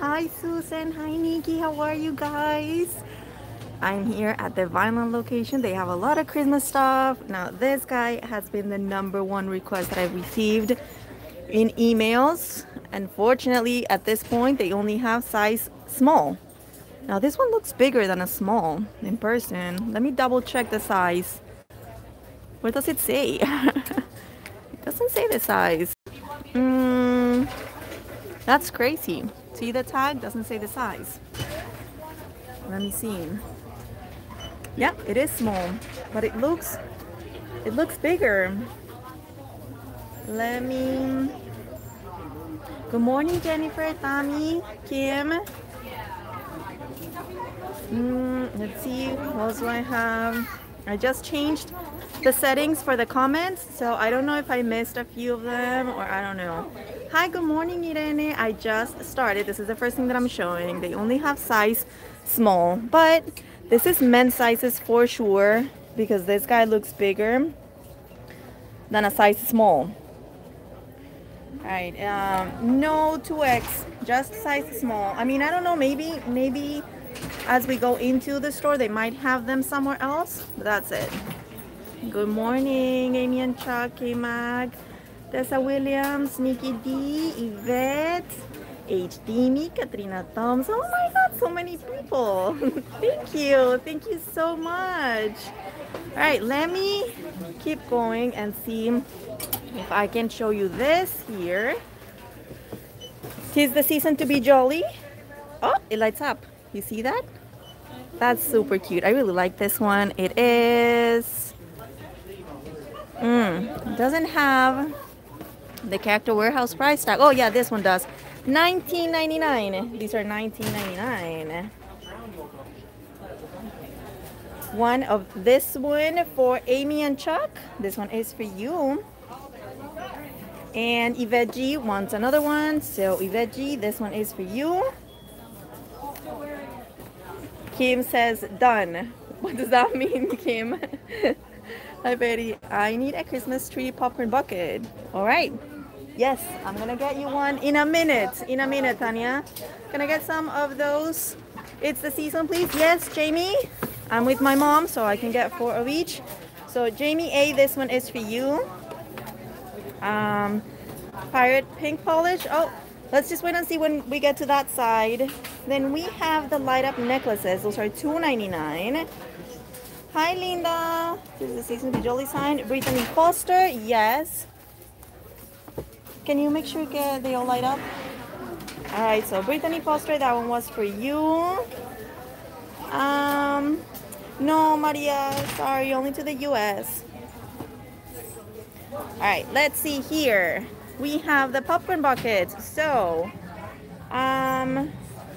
Hi Susan, hi Nikki, how are you guys? I'm here at the Vineland location. They have a lot of Christmas stuff. Now this guy has been the #1 request that I've received in emails. Unfortunately, at this point, they only have size small. Now this one looks bigger than a small in person. Let me double check the size. Where does it say? It doesn't say the size. That's crazy. See the tag? Doesn't say the size. Let me see. Yeah, it is small, but it looks bigger. Let me... Good morning, Jennifer, Tommy, Kim. Let's see, what else do I have? I just changed the settings for the comments, so I don't know if I missed a few of them or I don't know. Hi, good morning, Irene. I just started. This is the first thing that I'm showing. They only have size small, but this is men's sizes for sure because this guy looks bigger than a size small. All right, no 2X, just size small. I mean, I don't know, maybe as we go into the store, they might have them somewhere else, but that's it. Good morning, Amy and Chuck, K-Mag, Tessa Williams, Nikki D, Yvette, HDMI, Katrina Thoms. Oh my God, so many people. Thank you so much. All right, let me keep going and see if I can show you this here. 'Tis the season to be jolly. Oh, it lights up. You see that? That's super cute. I really like this one. It is... doesn't have the Character Warehouse price tag. Oh yeah, this one does. $19.99. These are $19.99. One of this one for Amy and Chuck. This one is for you. And Yvette G wants another one. So Yvette G, this one is for you. Kim says, done. What does that mean, Kim? Hi, Betty. I need a Christmas tree popcorn bucket. All right. Yes, I'm going to get you one in a minute. In a minute, Tanya. Can I get some of those? It's the season, please. Yes, Jamie. I'm with my mom, so I can get 4 of each. So, Jamie A, this one is for you. Pirate pink polish. Oh, let's just wait and see when we get to that side. Then we have the light up necklaces. Those are $2.99. Hi, Linda. This is the season to be jolly sign. Brittany Foster. Yes. Can you make sure they all light up? All right. So Brittany Foster, that one was for you. No, Maria. Sorry, only to the U.S. All right. Let's see here. We have the popcorn bucket. So,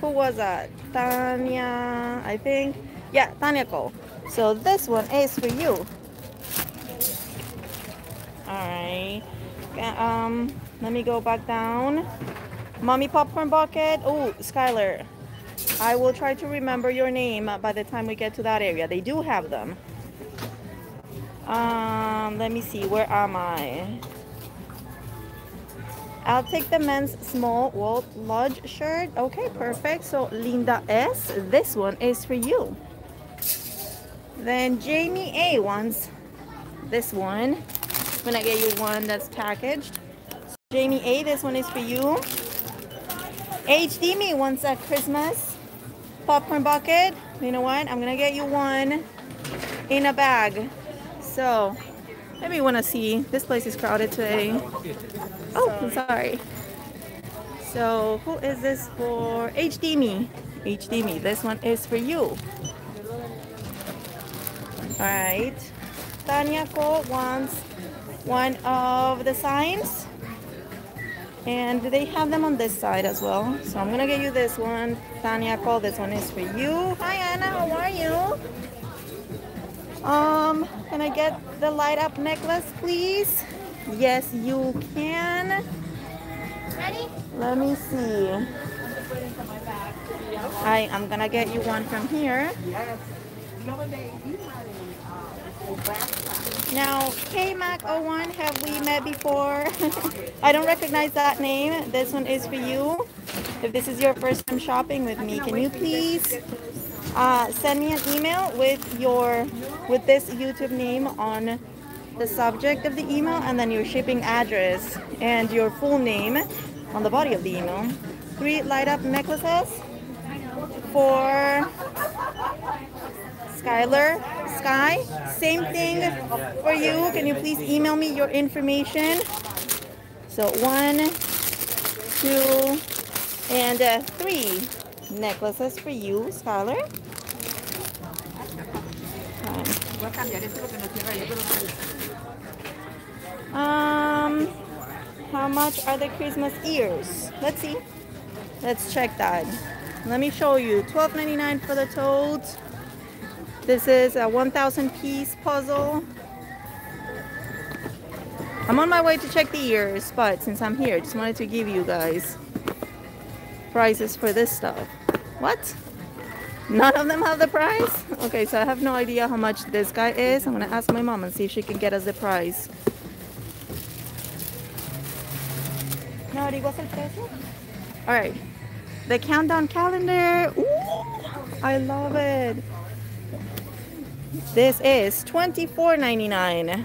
who was that? Tanya, I think. Yeah, Tanya Cole. So this one is for you. Alright. Let me go back down. Mommy popcorn bucket. Oh, Skylar. I will try to remember your name by the time we get to that area. They do have them. Let me see. Where am I? I'll take the men's small Walt Lodge shirt. Okay, perfect. So Linda S, this one is for you. Then Jamie A wants this one. I'm gonna get you one that's packaged. So Jamie A, this one is for you. HDMI wants a Christmas popcorn bucket. You know what? I'm gonna get you one in a bag. So maybe you want to see. This place is crowded today. Oh, I'm sorry. So, who is this for? HDMI. HDMI, this one is for you. Alright. Tanya Cole wants one of the signs. And they have them on this side as well. So, I'm going to get you this one. Tanya Cole, this one is for you. Hi, Anna. How are you? Can I get the light up necklace, please? Yes, you can. Ready? Let me see. I am gonna get you one from here. Now, KMac01, have we met before? I don't recognize that name. This one is for you. If this is your first time shopping with me, can you please send me an email with this YouTube name on the subject of the email, and then your shipping address and your full name on the body of the email. 3 light up necklaces for Skylar. Sky, same thing for you. Can you please email me your information? So 1, 2, and 3 necklaces for you, Skylar. How much are the Christmas ears? Let's see. Let's check that. Let me show you. $12.99 for the tote. This is a 1,000-piece puzzle. I'm on my way to check the ears, but since I'm here, I just wanted to give you guys prices for this stuff. What? None of them have the price? Okay, so I have no idea how much this guy is. I'm gonna ask my mom and see if she can get us the price. No, ¿averiguas el precio? All right, the countdown calendar. Ooh, I love it. This is $24.99.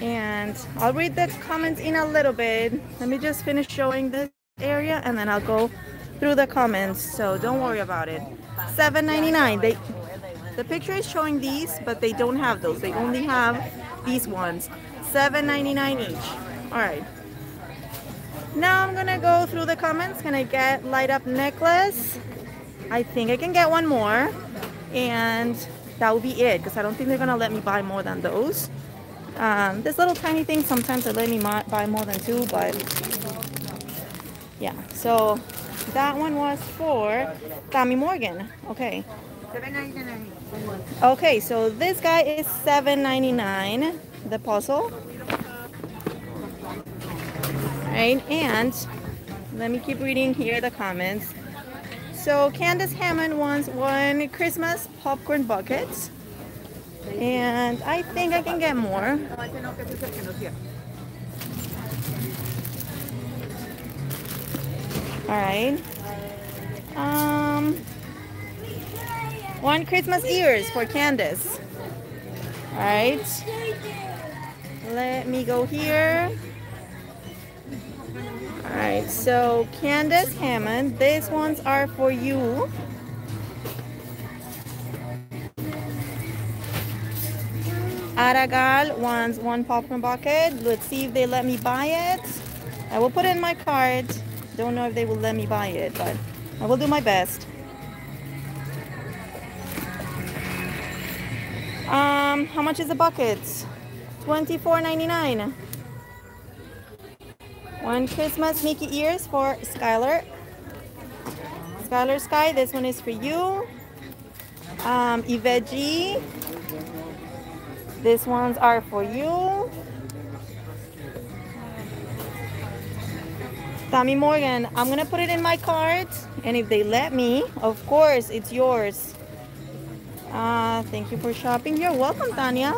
And I'll read the comments in a little bit. Let me just finish showing this area and then I'll go through the comments, so don't worry about it. $7.99. The picture is showing these, but they don't have those. They only have these ones. $7.99 each. All right. Now I'm gonna go through the comments. Can I get light up necklace? I think I can get one more. And that will be it, because I don't think they're gonna let me buy more than those. This little tiny thing, sometimes they let me buy more than 2, but yeah. So that one was for Tommy Morgan. Okay. Okay, so this guy is $7.99, the puzzle. Right, and let me keep reading here the comments. So Candace Hammond wants 1 Christmas popcorn bucket, and I think I can get more. All right. 1 Christmas ears for Candace. All right. Let me go here. All right, so Candace Hammond, these ones are for you. Aragal wants 1 popcorn bucket. Let's see if they let me buy it. I will put it in my cart. Don't know if they will let me buy it, but I will do my best. How much is the bucket? $24.99. 1 Christmas Mickey ears for Skylar. Skylar Sky, this one is for you. Yvette G, these ones are for you. Tommy Morgan, I'm gonna put it in my cart, and if they let me, of course, it's yours. Thank you for shopping. You're welcome, Tanya.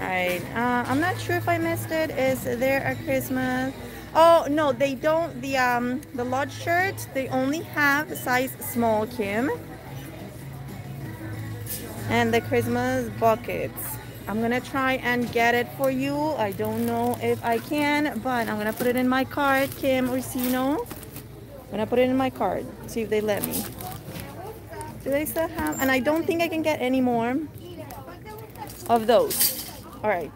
Alright, I'm not sure if I missed it. Is there a Christmas? Oh no, they don't. The Lodge shirt, they only have size small, Kim. And the Christmas buckets, I'm gonna try and get it for you. I don't know if I can, but I'm gonna put it in my cart, Kim Ursino. I'm gonna put it in my cart, see if they let me. Do they still have? And I don't think I can get any more of those. All right,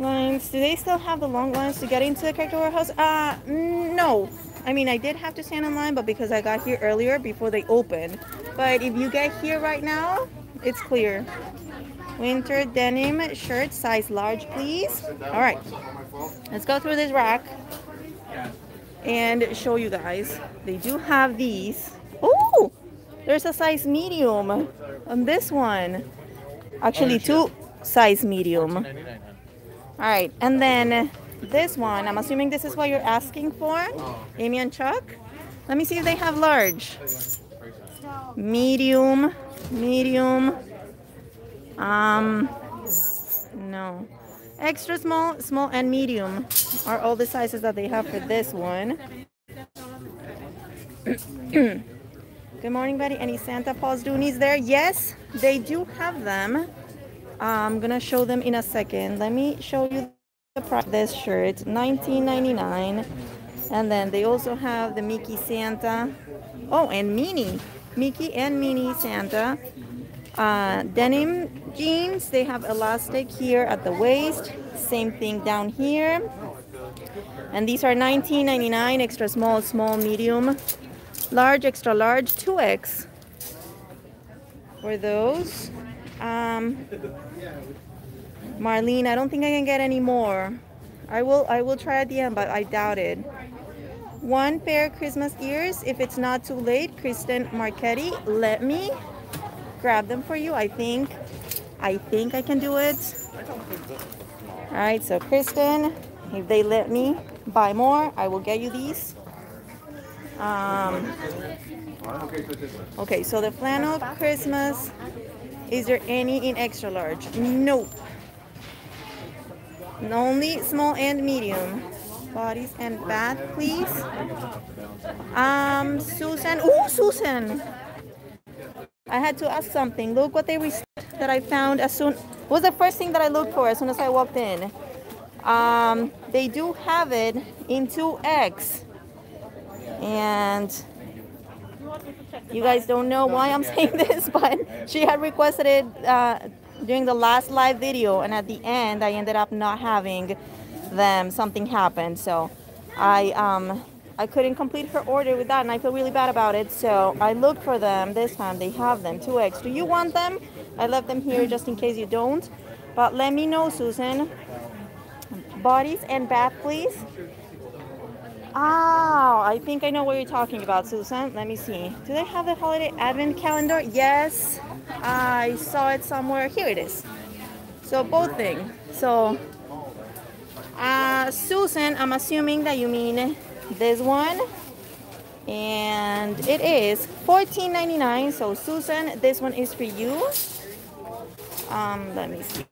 lines. Do they still have the long lines to get into the Character Warehouse? No. I mean, I did have to stand in line, but because I got here earlier before they opened. But if you get here right now, it's clear. Winter denim shirt, size large, please. All right, let's go through this rack and show you guys. They do have these. Oh, there's a size medium on this one. Actually, 2. Size medium. All right, and then this one, I'm assuming this is what you're asking for. Amy and Chuck, let me see if they have large, medium. No, Extra small, small, and medium are all the sizes that they have for this one. Good morning, buddy. Any Santa Paws Doonies there? Yes, they do have them. I'm gonna show them in a second. Let me show you the price of this shirt, $19.99. And then they also have the Mickey Santa. Oh, and Minnie. Mickey and Minnie Santa. Denim jeans, they have elastic here at the waist, same thing down here, and these are $19.99. extra small, small, medium, large, extra large, 2X for those. Marlene, I don't think I can get any more. I will try at the end, but I doubt it. One pair Christmas ears, if it's not too late, Kristen Marchetti, let me grab them for you. I think I can do it. All right, so Kristen, if they let me buy more, I will get you these. Okay, so the flannel Christmas, is there any in extra large? Nope. And only small and medium. Bodies and bath, please. Susan. Oh, Susan, I had to ask something. Look what they received that I found as soon. Was the first thing that I looked for as soon as I walked in. They do have it in 2X. And you guys don't know why I'm saying this, but she had requested it during the last live video, and at the end I ended up not having them. Something happened, so I couldn't complete her order with that, and I feel really bad about it. So I looked for them this time. They have them, 2X. Do you want them? I left them here just in case you don't. But let me know, Susan. Bodies and bath, please. Oh, I think I know what you're talking about, Susan. Let me see. Do they have the holiday advent calendar? Yes, I saw it somewhere. Here it is. So both things. So, Susan, I'm assuming that you mean this one, and it is $14.99. so Susan, this one is for you. Let me see.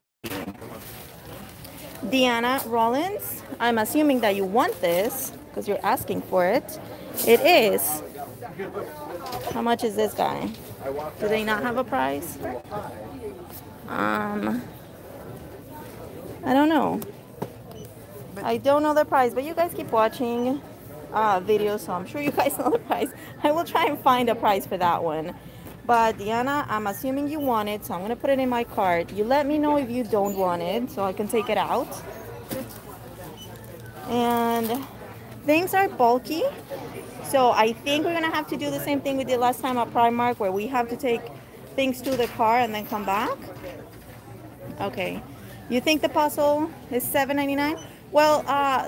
Deanna Rollins, I'm assuming that you want this because you're asking for it. It is, how much is this guy? Do they not have a price? I don't know. I don't know the price, but you guys keep watching videos, so I'm sure you guys know the price. I will try and find a price for that one. But Diana, I'm assuming you want it, so I'm gonna put it in my cart. You let me know if you don't want it, so I can take it out. And things are bulky, so I think we're gonna have to do the same thing we did last time at Primark, where we have to take things to the car and then come back. Okay, you think the puzzle is $7.99? Well,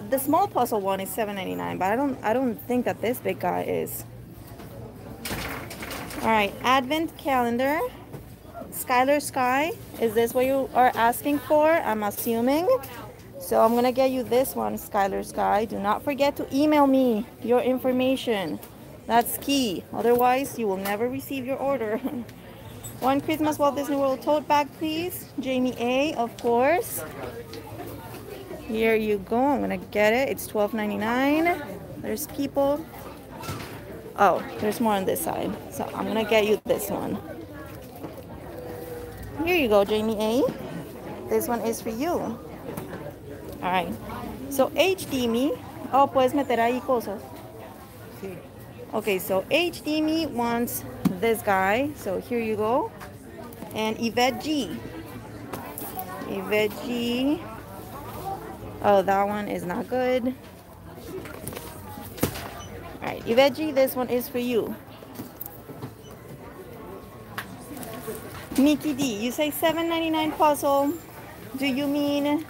the small puzzle one is $7.99, but I don't think that this big guy is. All right, advent calendar. Skylar Sky, is this what you are asking for? I'm assuming. So I'm gonna get you this one, Skylar Sky. Do not forget to email me your information. That's key. Otherwise, you will never receive your order. One Christmas Walt Disney World tote bag, please. Jamie A, of course. Here you go. I'm gonna get it. It's $12.99. There's people. Oh, there's more on this side. So I'm gonna get you this one. Here you go, Jamie A. This one is for you. All right. So HDMI. Oh, puedes meter ahí cosas. Okay. So HDMI wants this guy. So here you go. And Yvette G. Yvette G. Oh, that one is not good. All right, Yvette, this one is for you. Mickey D, you say $7.99 puzzle. Do you mean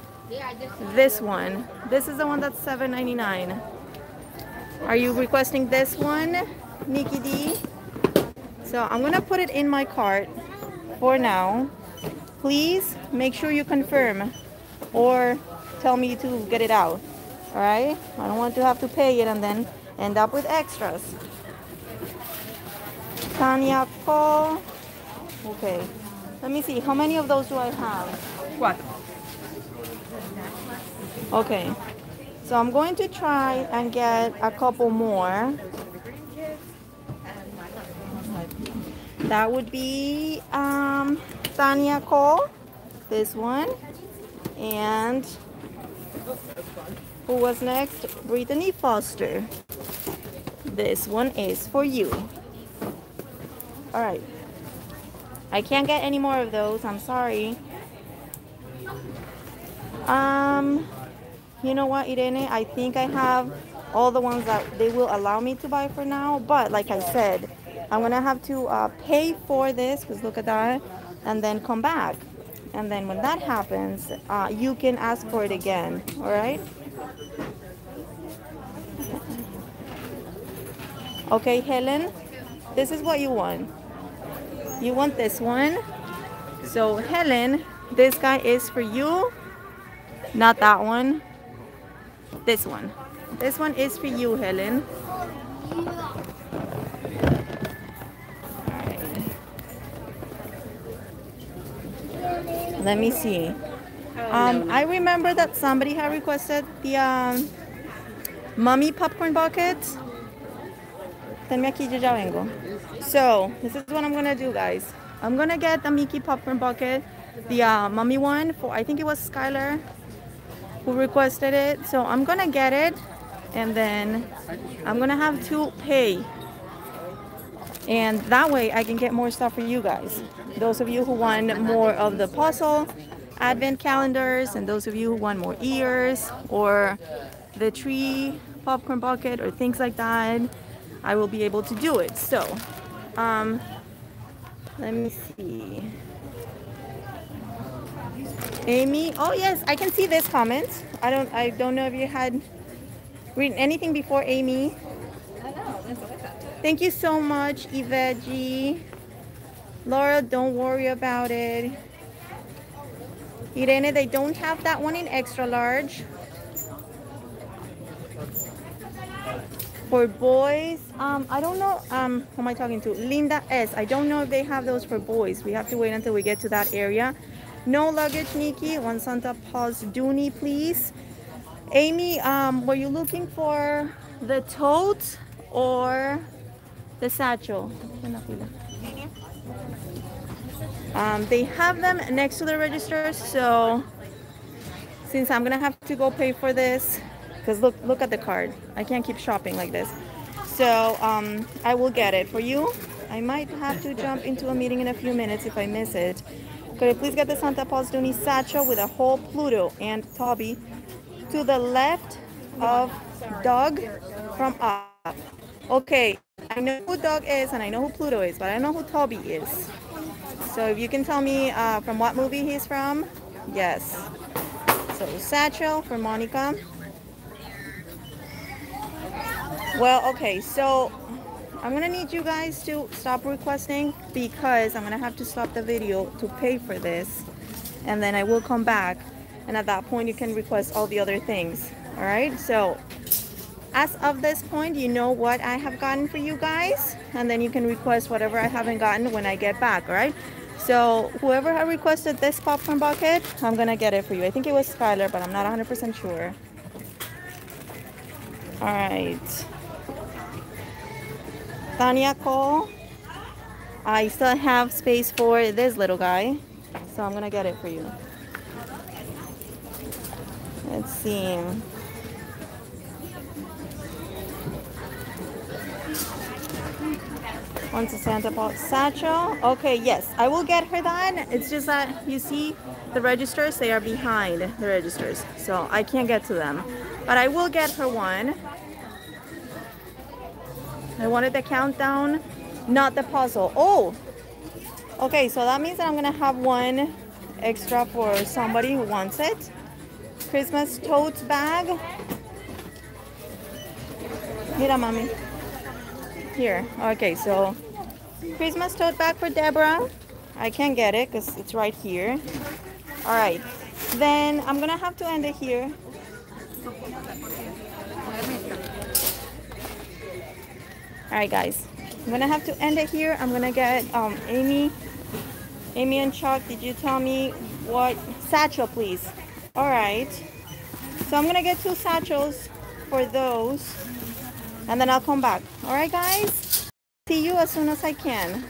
this one? This is the one that's $7.99. Are you requesting this one, Mickey D? So I'm gonna put it in my cart for now. Please make sure you confirm or tell me to get it out. All right, I don't want to have to pay it and then end up with extras. Tanya Cole. Okay, let me see, how many of those do I have? What? Okay, so I'm going to try and get a couple more. That would be Tanya Cole, this one, and who was next? Brittany Foster. This one is for you. All right, I can't get any more of those, I'm sorry. You know what, Irene, I think I have all the ones that they will allow me to buy for now, but like I said, I'm gonna have to pay for this, because look at that, and then come back, and then when that happens, you can ask for it again. All right. Okay, Helen, this is what you want. You want this one. So Helen, this guy is for you. Not that one. This one. This one is for you, Helen. Let me see. I remember that somebody had requested the mummy popcorn bucket. So this is what I'm gonna do, guys. I'm gonna get the Mickey popcorn bucket, the mummy one for, I think it was Skylar who requested it. So I'm gonna get it, and then I'm gonna have to pay. And that way I can get more stuff for you guys. Those of you who want more of the puzzle advent calendars, and those of you who want more ears or the tree popcorn bucket or things like that, I will be able to do it. So, let me see. Amy, oh yes, I can see this comment. I don't know if you had written anything before, Amy. I know, that's what I thought. Thank you so much, Yvette. Laura, don't worry about it. Irene, they don't have that one in extra large. For boys, I don't know, who am I talking to? Linda S. I don't know if they have those for boys. We have to wait until we get to that area. No luggage, Nikki. One Santa Paws Dooney, please. Amy, were you looking for the tote or the satchel? They have them next to the register, so since I'm gonna have to go pay for this, because look at the card, I can't keep shopping like this. So I will get it for you. I might have to jump into a meeting in a few minutes if I miss it. Could I please get the Santa Paws Dooney satchel with a whole Pluto and Toby to the left of Doug from up? Okay, I know who Doug is and I know who Pluto is, but I know who Toby is. So if you can tell me from what movie he's from. Yes. So satchel for Monica. Well, okay, so I'm gonna need you guys to stop requesting, because I'm gonna have to stop the video to pay for this, and then I will come back, and at that point you can request all the other things. All right, so as of this point, you know what I have gotten for you guys, and then you can request whatever I haven't gotten when I get back, all right? So whoever had requested this popcorn bucket, I'm gonna get it for you. I think it was Skylar, but I'm not 100% sure. All right. Tanya Cole. I still have space for this little guy, so I'm gonna get it for you. Let's see. Wants a Santa Paws satchel. Okay, yes, I will get her that. It's just that you see the registers, they are behind the registers, so I can't get to them, but I will get her one. I wanted the countdown, not the puzzle. Oh, okay, so that means that I'm gonna have one extra for somebody who wants it. Christmas tote bag. Mira, mommy. Here. Okay, so Christmas tote bag for Deborah. I can't get it because it's right here. All right, then I'm gonna have to end it here. All right, guys, I'm gonna have to end it here. I'm gonna get Amy and Chuck. Did you tell me what satchel, please? All right, So I'm gonna get 2 satchels for those, and then I'll come back. All right, guys? See you as soon as I can.